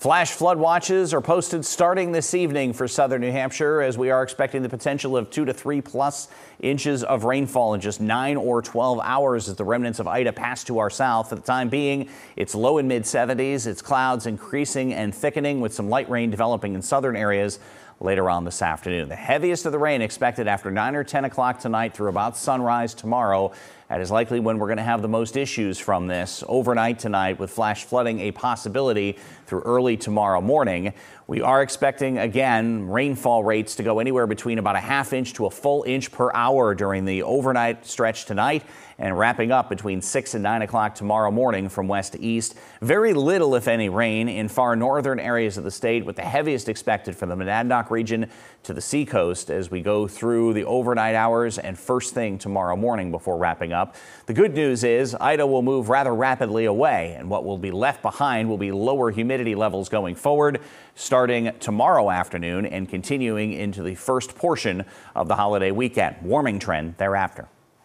Flash flood watches are posted starting this evening for southern New Hampshire, as we are expecting the potential of 2 to 3+ inches of rainfall in just 9 or 12 hours as the remnants of Ida pass to our south. For the time being, it's low and mid 70s. It's clouds increasing and thickening with some light rain developing in southern areas later on this afternoon. The heaviest of the rain expected after 9 or 10 o'clock tonight through about sunrise tomorrow. That is likely when we're going to have the most issues from this. Overnight tonight with flash flooding a possibility through early tomorrow morning. We are expecting, again, rainfall rates to go anywhere between about a half inch to a full inch per hour during the overnight stretch tonight and wrapping up between 6 and 9 o'clock tomorrow morning from west to east. Very little, if any, rain in far northern areas of the state, with the heaviest expected from the Monadnock region to the seacoast as we go through the overnight hours and first thing tomorrow morning before wrapping up. The good news is Ida will move rather rapidly away, and what will be left behind will be lower humidity levels going forward, starting tomorrow afternoon and continuing into the first portion of the holiday weekend. Warming trend thereafter.